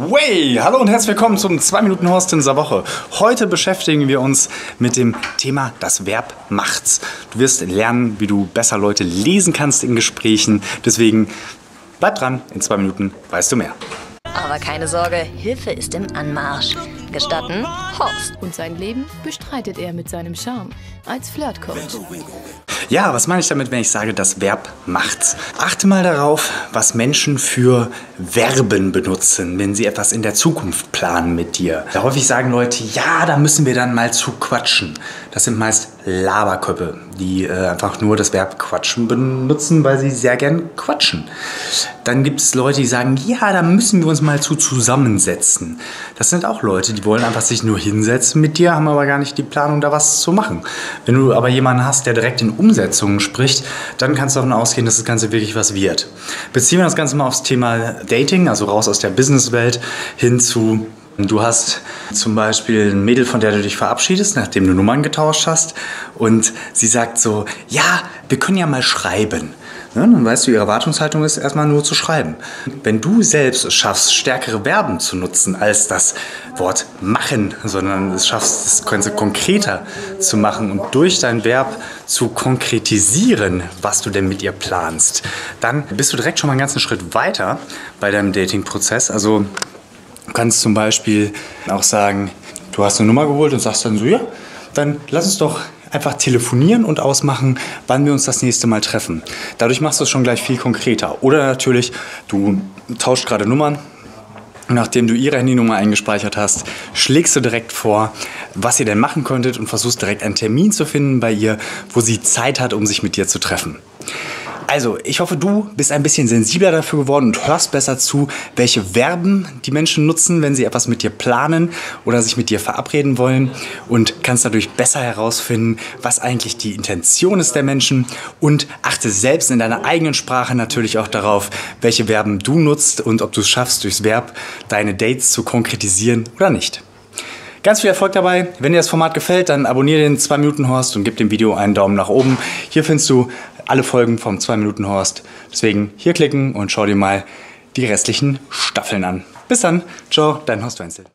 Way! Hallo und herzlich willkommen zum 2-Minuten-Horst in dieser Woche. Heute beschäftigen wir uns mit dem Thema das Verb macht's. Du wirst lernen, wie du besser Leute lesen kannst in Gesprächen. Deswegen bleib dran, in 2 Minuten weißt du mehr. Aber keine Sorge, Hilfe ist im Anmarsch. Gestatten, Horst. Und sein Leben bestreitet er mit seinem Charme als Flirtcoach. Ja, was meine ich damit, wenn ich sage, das Verb macht's? Achte mal darauf, was Menschen für Verben benutzen, wenn sie etwas in der Zukunft planen mit dir. Da häufig sagen Leute, ja, da müssen wir dann mal zu quatschen. Das sind meist Laberköppe, die einfach nur das Verb quatschen benutzen, weil sie sehr gern quatschen. Dann gibt es Leute, die sagen, ja, da müssen wir uns mal zu zusammensetzen. Das sind auch Leute, die wollen einfach sich nur hinsetzen mit dir, haben aber gar nicht die Planung, da was zu machen. Wenn du aber jemanden hast, der direkt in Umsetzungen spricht, dann kannst du davon ausgehen, dass das Ganze wirklich was wird. Beziehen wir das Ganze mal aufs Thema Dating, also raus aus der Businesswelt, hin zu: Du hast zum Beispiel ein Mädel, von der du dich verabschiedest, nachdem du Nummern getauscht hast, und sie sagt so, ja, wir können ja mal schreiben. Ja, dann weißt du, ihre Erwartungshaltung ist erstmal nur zu schreiben. Wenn du selbst es schaffst, stärkere Verben zu nutzen als das Wort machen, sondern es schaffst, das Ganze konkreter zu machen und durch dein Verb zu konkretisieren, was du denn mit ihr planst, dann bist du direkt schon mal einen ganzen Schritt weiter bei deinem Dating-Prozess. Also du kannst zum Beispiel auch sagen, du hast eine Nummer geholt und sagst dann so, ja, dann lass uns doch einfach telefonieren und ausmachen, wann wir uns das nächste Mal treffen. Dadurch machst du es schon gleich viel konkreter. Oder natürlich, du tauscht gerade Nummern. Nachdem du ihre Handynummer eingespeichert hast, schlägst du direkt vor, was ihr denn machen könntet und versuchst direkt einen Termin zu finden bei ihr, wo sie Zeit hat, um sich mit dir zu treffen. Also, ich hoffe, du bist ein bisschen sensibler dafür geworden und hörst besser zu, welche Verben die Menschen nutzen, wenn sie etwas mit dir planen oder sich mit dir verabreden wollen, und kannst dadurch besser herausfinden, was eigentlich die Intention ist der Menschen, und achte selbst in deiner eigenen Sprache natürlich auch darauf, welche Verben du nutzt und ob du es schaffst, durchs Verb deine Dates zu konkretisieren oder nicht. Ganz viel Erfolg dabei. Wenn dir das Format gefällt, dann abonniere den 2-Minuten-Horst und gib dem Video einen Daumen nach oben. Hier findest du alle Folgen vom 2-Minuten-Horst. Deswegen hier klicken und schau dir mal die restlichen Staffeln an. Bis dann. Ciao, dein Horst Wenzel.